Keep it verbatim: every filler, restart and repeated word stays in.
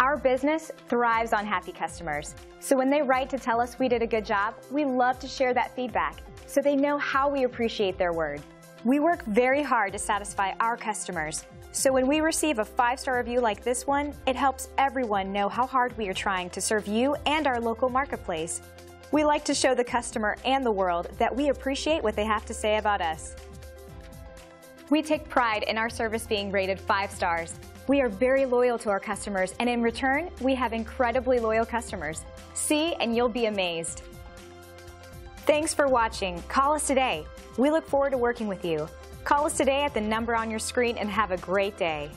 Our business thrives on happy customers, so when they write to tell us we did a good job, we love to share that feedback so they know how we appreciate their word. We work very hard to satisfy our customers, so when we receive a five-star review like this one, it helps everyone know how hard we are trying to serve you and our local marketplace. We like to show the customer and the world that we appreciate what they have to say about us. We take pride in our service being rated five stars. We are very loyal to our customers, and in return, we have incredibly loyal customers. See, and you'll be amazed. Thanks for watching. Call us today. We look forward to working with you. Call us today at the number on your screen and have a great day.